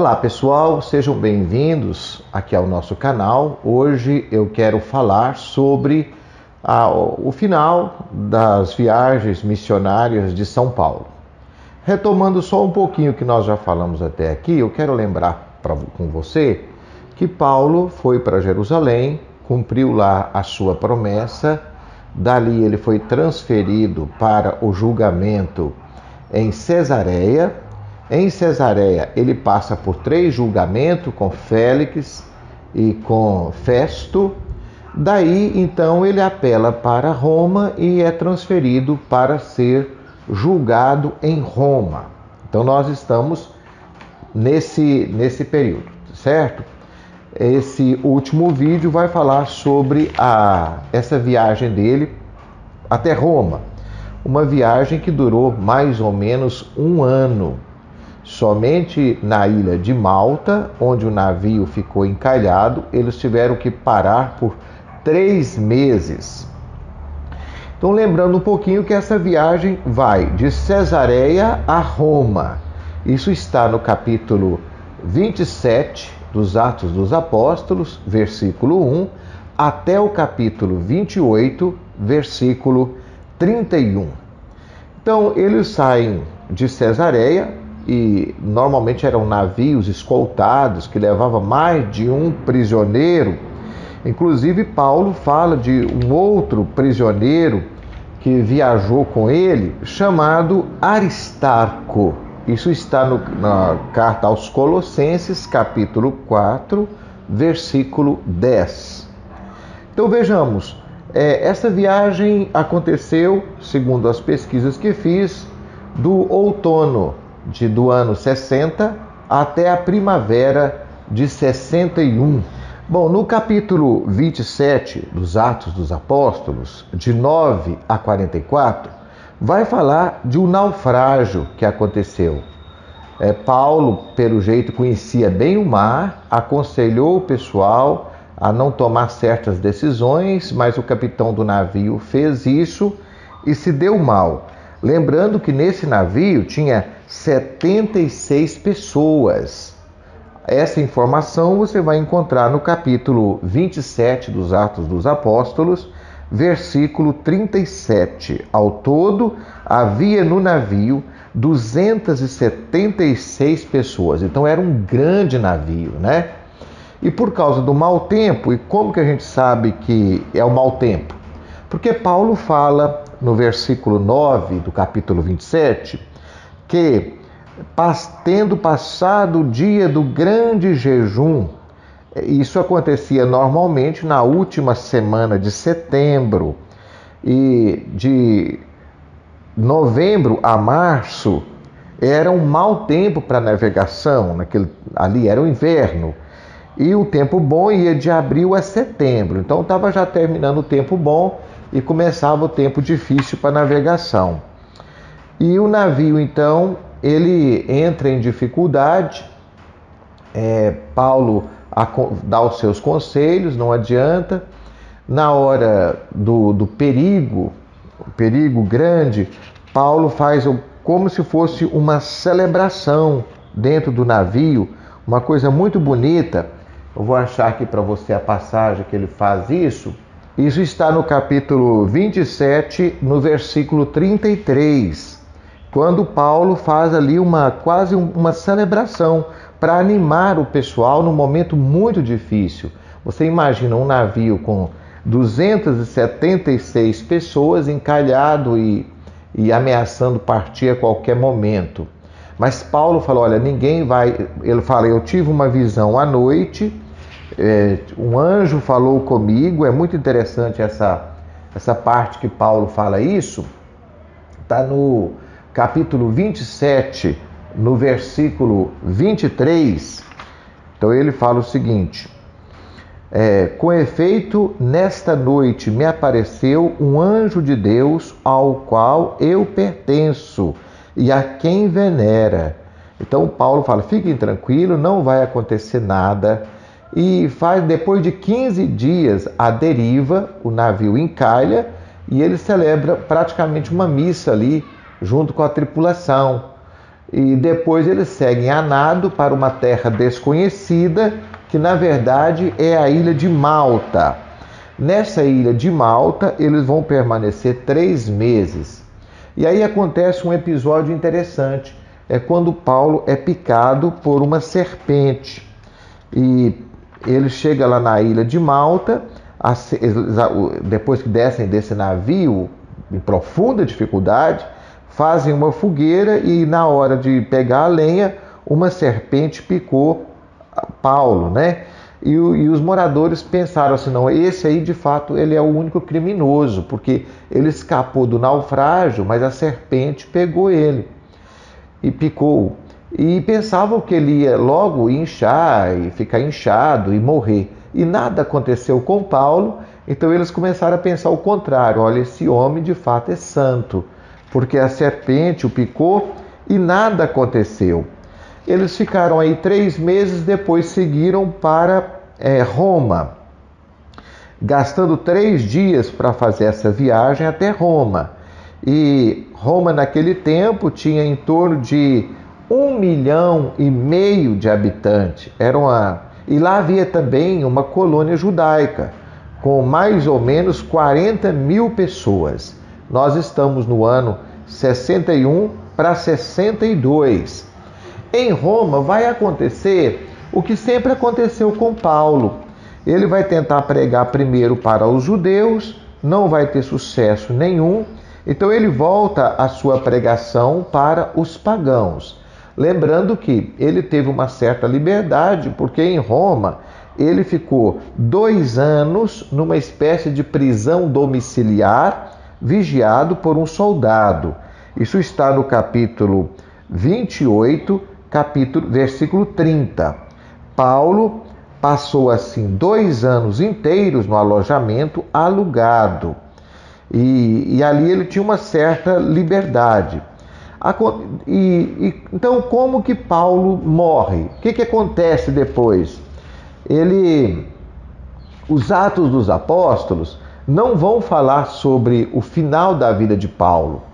Olá pessoal, sejam bem-vindos aqui ao nosso canal. Hoje eu quero falar sobre o final das viagens missionárias de São Paulo. Retomando só um pouquinho o que nós já falamos até aqui, eu quero lembrar com você que Paulo foi para Jerusalém, cumpriu lá a sua promessa, dali ele foi transferido para o julgamento em Cesareia. Em Cesareia, ele passa por 3 julgamentos com Félix e com Festo. Daí, então, ele apela para Roma e é transferido para ser julgado em Roma. Então, nós estamos nesse período, certo? Esse último vídeo vai falar sobre essa viagem dele até Roma. Uma viagem que durou mais ou menos um ano. Somente na ilha de Malta, onde o navio ficou encalhado, eles tiveram que parar por 3 meses. Então, lembrando um pouquinho que essa viagem vai de Cesareia a Roma. Isso está no capítulo 27 dos Atos dos Apóstolos, versículo 1, até o capítulo 28, versículo 31. Então, eles saem de Cesareia, e normalmente eram navios escoltados que levavam mais de um prisioneiro. Inclusive Paulo fala de um outro prisioneiro que viajou com ele, chamado Aristarco. Isso está na carta aos Colossenses, capítulo 4, versículo 10. Então vejamos, essa viagem aconteceu, segundo as pesquisas que fiz, do outono do ano 60 até a primavera de 61. Bom, no capítulo 27 dos Atos dos Apóstolos, de 9 a 44, vai falar de um naufrágio que aconteceu. Paulo, pelo jeito, conhecia bem o mar, aconselhou o pessoal a não tomar certas decisões, mas o capitão do navio fez isso e se deu mal. Lembrando que nesse navio tinha 76 pessoas. Essa informação você vai encontrar no capítulo 27 dos Atos dos Apóstolos, versículo 37. Ao todo, havia no navio 276 pessoas. Então era um grande navio, né? E por causa do mau tempo, e como que a gente sabe que é o mau tempo? Porque Paulo fala no versículo 9 do capítulo 27, que, tendo passado o dia do grande jejum, isso acontecia normalmente na última semana de setembro, e de novembro a março era um mau tempo para navegação, ali era o inverno, e o tempo bom ia de abril a setembro, então estava já terminando o tempo bom, e começava o tempo difícil para navegação. E o navio, então, ele entra em dificuldade. Paulo dá os seus conselhos, não adianta. Na hora do perigo grande, Paulo faz como se fosse uma celebração dentro do navio, uma coisa muito bonita. Eu vou achar aqui para você a passagem que ele faz isso. Isso está no capítulo 27, no versículo 33, quando Paulo faz ali quase uma celebração para animar o pessoal num momento muito difícil. Você imagina um navio com 276 pessoas encalhado e ameaçando partir a qualquer momento. Mas Paulo falou, olha, ninguém vai... Ele fala, eu tive uma visão à noite... um anjo falou comigo. É muito interessante essa parte que Paulo fala isso. Está no capítulo 27, no versículo 23. Então ele fala o seguinte: com efeito, nesta noite me apareceu um anjo de Deus, ao qual eu pertenço e a quem venera. Então Paulo fala, fiquem tranquilos, não vai acontecer nada. E faz, depois de 15 dias, a deriva, o navio encalha e ele celebra praticamente uma missa ali, junto com a tripulação. e depois eles seguem a nado para uma terra desconhecida, que na verdade é a ilha de Malta. Nessa ilha de Malta, eles vão permanecer 3 meses. E aí acontece um episódio interessante, é quando Paulo é picado por uma serpente. E ele chega lá na ilha de Malta, depois que descem desse navio, em profunda dificuldade, fazem uma fogueira e na hora de pegar a lenha, uma serpente picou Paulo, né? E os moradores pensaram assim, não, esse aí de fato ele é o único criminoso, porque ele escapou do naufrágio, mas a serpente pegou ele e picou. E pensavam que ele ia logo inchar, e ficar inchado e morrer. E nada aconteceu com Paulo, então eles começaram a pensar o contrário. Olha, esse homem de fato é santo, porque a serpente o picou e nada aconteceu. Eles ficaram aí 3 meses, depois seguiram para Roma, gastando 3 dias para fazer essa viagem até Roma. E Roma naquele tempo tinha em torno de 1,5 milhão de habitantes. E lá havia também uma colônia judaica, com mais ou menos 40 mil pessoas. Nós estamos no ano 61 para 62. Em Roma vai acontecer o que sempre aconteceu com Paulo. Ele vai tentar pregar primeiro para os judeus, não vai ter sucesso nenhum. Então ele volta a sua pregação para os pagãos. Lembrando que ele teve uma certa liberdade, porque em Roma ele ficou 2 anos numa espécie de prisão domiciliar, vigiado por um soldado. Isso está no capítulo 28, versículo 30. Paulo passou assim 2 anos inteiros no alojamento alugado. E ali ele tinha uma certa liberdade. Então, como que Paulo morre? O que acontece depois? Os Atos dos Apóstolos não vão falar sobre o final da vida de Paulo.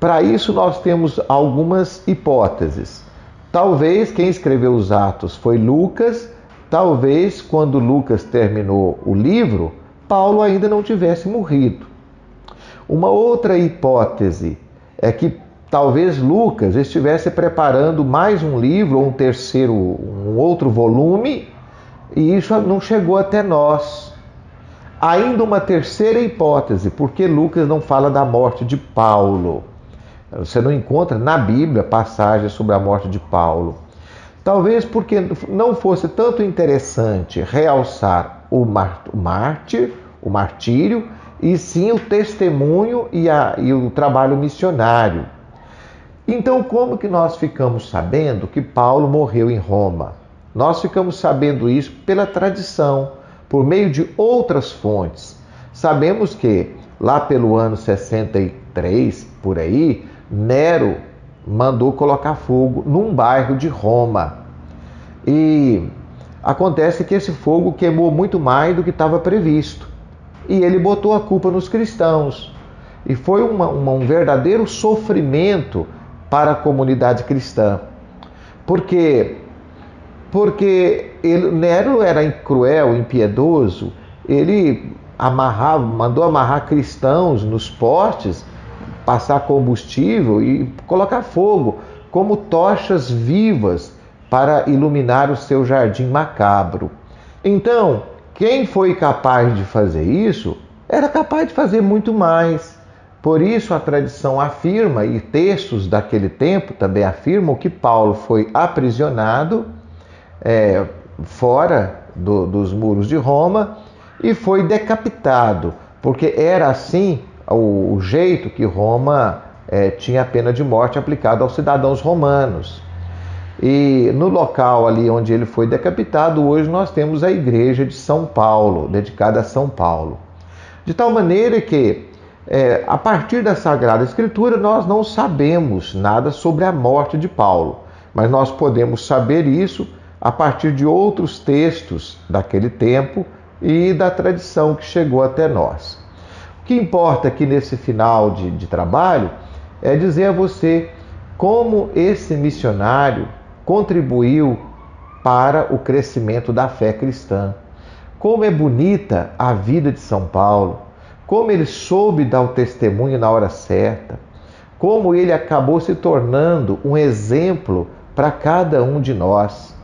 Para isso, nós temos algumas hipóteses. Talvez quem escreveu os Atos foi Lucas. Talvez, quando Lucas terminou o livro, Paulo ainda não tivesse morrido. Uma outra hipótese é que talvez Lucas estivesse preparando mais um livro, ou um outro volume, e isso não chegou até nós. Ainda uma terceira hipótese, porque Lucas não fala da morte de Paulo. Você não encontra na Bíblia passagens sobre a morte de Paulo. Talvez porque não fosse tanto interessante realçar o martírio, e sim o testemunho e o trabalho missionário. Então, como que nós ficamos sabendo que Paulo morreu em Roma? Nós ficamos sabendo isso pela tradição, por meio de outras fontes. Sabemos que, lá pelo ano 63, por aí, Nero mandou colocar fogo num bairro de Roma. E acontece que esse fogo queimou muito mais do que estava previsto. E ele botou a culpa nos cristãos. E foi um verdadeiro sofrimento para a comunidade cristã. Porque Nero era cruel, impiedoso. Ele mandou amarrar cristãos nos postes, passar combustível e colocar fogo como tochas vivas para iluminar o seu jardim macabro. Então, quem foi capaz de fazer isso, era capaz de fazer muito mais. Por isso a tradição afirma, e textos daquele tempo também afirmam, que Paulo foi aprisionado fora dos muros de Roma e foi decapitado, porque era assim o jeito que Roma tinha a pena de morte aplicada aos cidadãos romanos. E no local ali onde ele foi decapitado, hoje nós temos a igreja de São Paulo, dedicada a São Paulo. De tal maneira que, a partir da Sagrada Escritura, nós não sabemos nada sobre a morte de Paulo. Mas nós podemos saber isso a partir de outros textos daquele tempo e da tradição que chegou até nós. O que importa aqui nesse final de trabalho é dizer a você como esse missionário contribuiu para o crescimento da fé cristã. Como é bonita a vida de São Paulo, como ele soube dar o testemunho na hora certa, como ele acabou se tornando um exemplo para cada um de nós.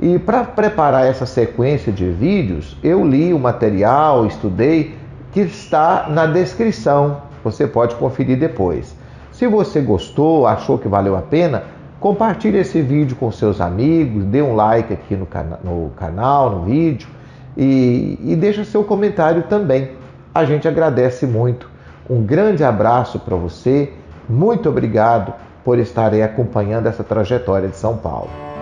E para preparar essa sequência de vídeos, eu li o material, estudei, que está na descrição. Você pode conferir depois. Se você gostou, achou que valeu a pena, compartilhe esse vídeo com seus amigos, dê um like aqui no canal, no vídeo, e deixa seu comentário também. A gente agradece muito. Um grande abraço para você. Muito obrigado por estarem acompanhando essa trajetória de São Paulo.